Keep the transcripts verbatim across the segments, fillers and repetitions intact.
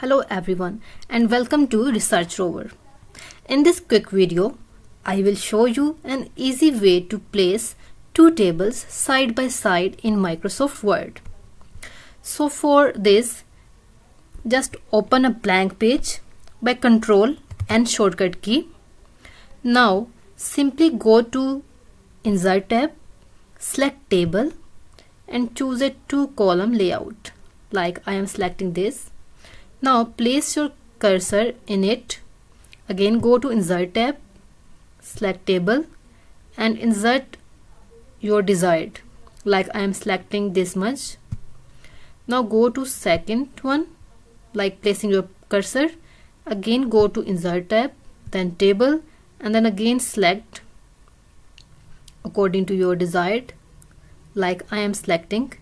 Hello everyone and welcome to Research Rover. In this quick video, I will show you an easy way to place two tables side by side in Microsoft Word. So for this, just open a blank page by Control and shortcut key. Now simply go to Insert tab, select Table and choose a two column layout like I am selecting this. Now place your cursor in it. Again go to Insert tab, select Table and insert your desired, like I am selecting this much. Now go to second one, like placing your cursor. Again go to Insert tab, then Table and then again select according to your desired, like I am selecting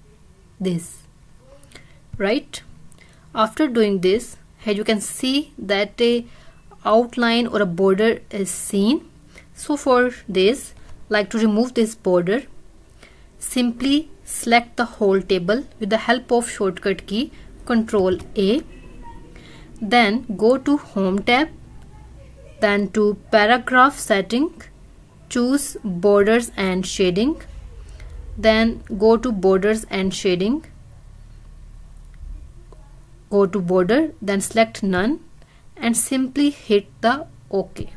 this, right? After doing this, here you can see that a outline or a border is seen. So for this, like to remove this border, simply select the whole table with the help of shortcut key Control A. Then go to Home tab, then to Paragraph setting, choose Borders and Shading, then go to Borders and Shading. Go to Border, then select None and simply hit the OK.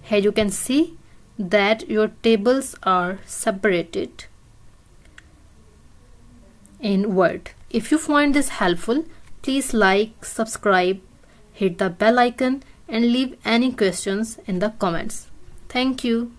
Here you can see that your tables are separated in Word. If you find this helpful, please like, subscribe, hit the bell icon and leave any questions in the comments. Thank you.